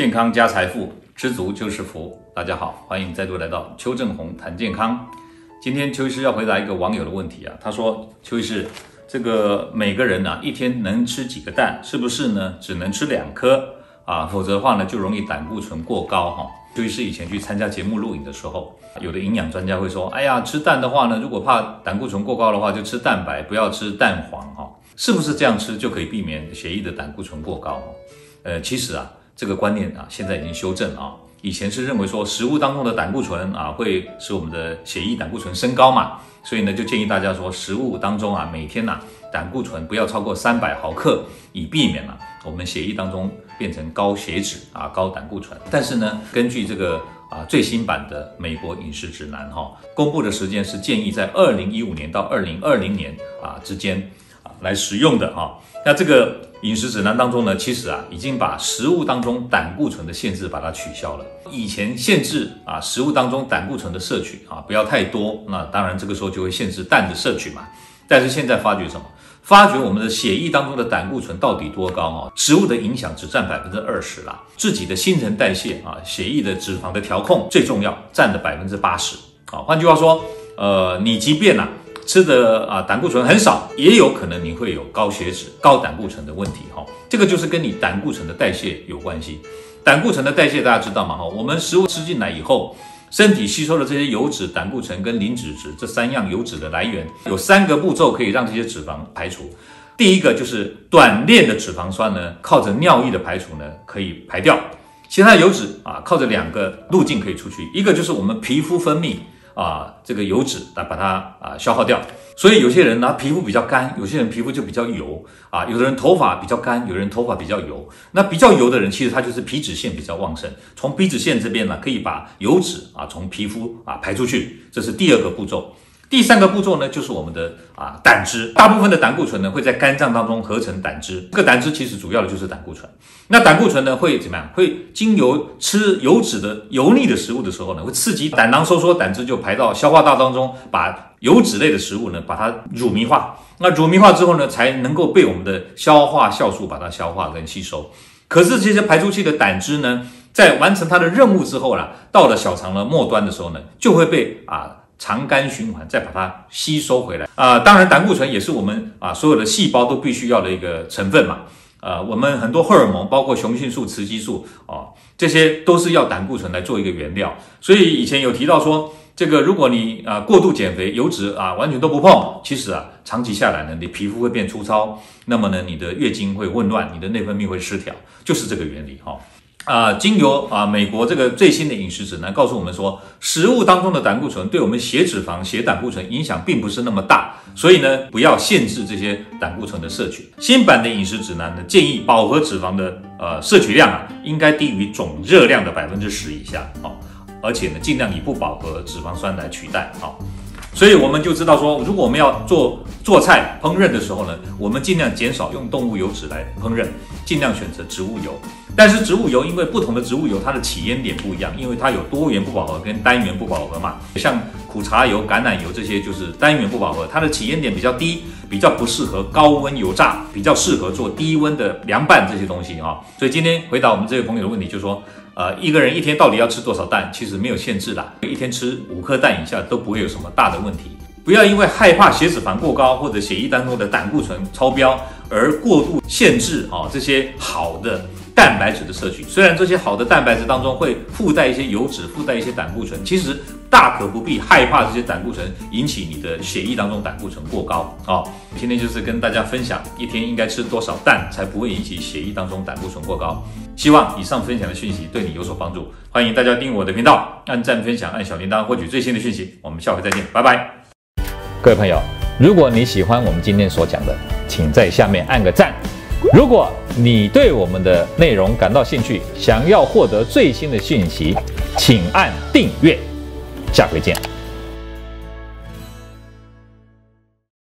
健康加财富，知足就是福。大家好，欢迎再度来到邱正红谈健康。今天邱医师要回答一个网友的问题啊，他说：“邱医师，这个每个人啊，一天能吃几个蛋？是不是呢？只能吃2颗啊，否则的话呢，就容易胆固醇过高哈。”邱医师以前去参加节目录影的时候，有的营养专家会说：“哎呀，吃蛋的话呢，如果怕胆固醇过高的话，就吃蛋白，不要吃蛋黄哈。是不是这样吃就可以避免血液的胆固醇过高？”其实啊。 这个观念啊，现在已经修正了啊。以前是认为说食物当中的胆固醇啊，会使我们的血液胆固醇升高嘛，所以呢就建议大家说，食物当中啊，每天呐胆固醇不要超过300毫克，以避免我们血液当中变成高血脂啊、高胆固醇。但是呢，根据这个最新版的美国饮食指南哈，公布的时间是建议在2015年到2020年之间来食用的啊。那这个。 饮食指南当中呢，其实啊，已经把食物当中胆固醇的限制把它取消了。以前限制啊，食物当中胆固醇的摄取啊，不要太多。那当然这个时候就会限制蛋的摄取嘛。但是现在发觉什么？发觉我们的血液当中的胆固醇到底多高啊？食物的影响只占20%啦，自己的新陈代谢啊，血液的脂肪的调控最重要，占了80%啊。换句话说，你即便吃的胆固醇很少，也有可能你会有高血脂、高胆固醇的问题哈。这个就是跟你胆固醇的代谢有关系。胆固醇的代谢大家知道嘛哈？我们食物吃进来以后，身体吸收了这些油脂、胆固醇跟磷脂质这3样油脂的来源，有3个步骤可以让这些脂肪排除。第一个就是短链的脂肪酸呢，靠着尿液的排除呢可以排掉。其他油脂靠着2个路径可以出去，一个就是我们皮肤分泌。 这个油脂来把它消耗掉，所以有些人呢皮肤比较干，有些人皮肤就比较油有的人头发比较干，有的人头发比较油。那比较油的人，其实他就是皮脂腺比较旺盛，从皮脂腺这边呢可以把油脂从皮肤排出去，这是第2个步骤。第3个步骤呢，就是我们的胆汁，大部分的胆固醇呢会在肝脏当中合成胆汁，这个胆汁其实主要的就是胆固醇。那胆固醇呢会怎么样？会经由吃油脂的油腻的食物的时候呢，会刺激胆囊收缩，胆汁就排到消化道当中，把油脂类的食物呢把它乳糜化。那乳糜化之后呢，才能够被我们的消化酵素把它消化跟吸收。可是这些排出去的胆汁呢，在完成它的任务之后啦，到了小肠的末端的时候呢，就会被肠肝循环再把它吸收回来当然胆固醇也是我们所有的细胞都必须要的一个成分嘛我们很多荷尔蒙包括雄性素、雌激素这些都是要胆固醇来做一个原料，所以以前有提到说这个如果你过度减肥，油脂完全都不碰，其实长期下来呢，你皮肤会变粗糙，那么呢你的月经会紊乱，你的内分泌会失调，就是这个原理经由美国这个最新的饮食指南告诉我们说，食物当中的胆固醇对我们血脂肪、血胆固醇影响并不是那么大，所以呢，不要限制这些胆固醇的摄取。新版的饮食指南呢，建议饱和脂肪的摄取量应该低于总热量的10%以下而且呢，尽量以不饱和脂肪酸来取代所以我们就知道说，如果我们要做菜烹饪的时候呢，我们尽量减少用动物油脂来烹饪，尽量选择植物油。但是植物油因为不同的植物油它的起源点不一样，因为它有多元不饱和跟单元不饱和嘛。像苦茶油、橄榄油这些就是单元不饱和，它的起源点比较低，比较不适合高温油炸，比较适合做低温的凉拌这些东西所以今天回答我们这位朋友的问题，就是说。一个人一天到底要吃多少蛋？其实没有限制啦，一天吃5颗蛋以下都不会有什么大的问题。不要因为害怕血脂肪过高或者血液当中的胆固醇超标而过度限制这些好的蛋白质的摄取。虽然这些好的蛋白质当中会附带一些油脂，附带一些胆固醇，其实大可不必害怕这些胆固醇引起你的血液当中胆固醇过高今天就是跟大家分享一天应该吃多少蛋才不会引起血液当中胆固醇过高。希望以上分享的讯息对你有所帮助，欢迎大家订阅我的频道，按赞、分享、按小铃铛获取最新的讯息。我们下回再见，拜拜。各位朋友，如果你喜欢我们今天所讲的，请在下面按个赞。如果你对我们的内容感到兴趣，想要获得最新的讯息，请按订阅。下回见。